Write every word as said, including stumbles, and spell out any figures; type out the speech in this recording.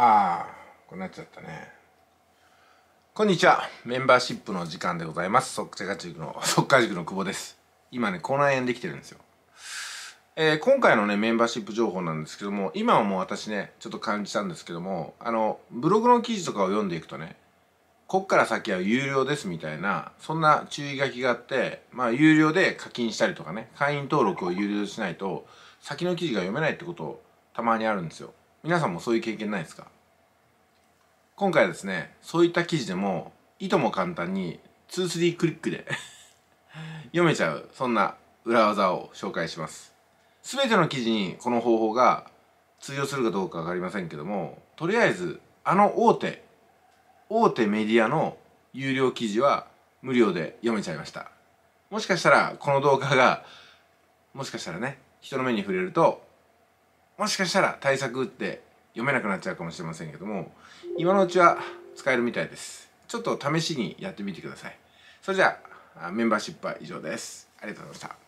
ああ、これなっちゃったね。こんにちは。メンバーシップの時間でございます。速稼塾の、速稼塾の久保です。今ね、口内炎できてるんですよ。えー、今回のね、メンバーシップ情報なんですけども、今はもう私ね、ちょっと感じたんですけども、あの、ブログの記事とかを読んでいくとね、こっから先は有料ですみたいな、そんな注意書きがあって、まあ、有料で課金したりとかね、会員登録を有料しないと、先の記事が読めないってこと、たまにあるんですよ。皆さんもそういう経験ないですか？今回はですね、そういった記事でも、いとも簡単に、ツースリークリックで、読めちゃう、そんな裏技を紹介します。すべての記事にこの方法が通用するかどうかわかりませんけども、とりあえず、あの大手、大手メディアの有料記事は無料で読めちゃいました。もしかしたら、この動画が、もしかしたらね、人の目に触れると、もしかしたら対策打って読めなくなっちゃうかもしれませんけども、今のうちは使えるみたいです。ちょっと試しにやってみてください。それじゃあ、メンバーシップは以上です。ありがとうございました。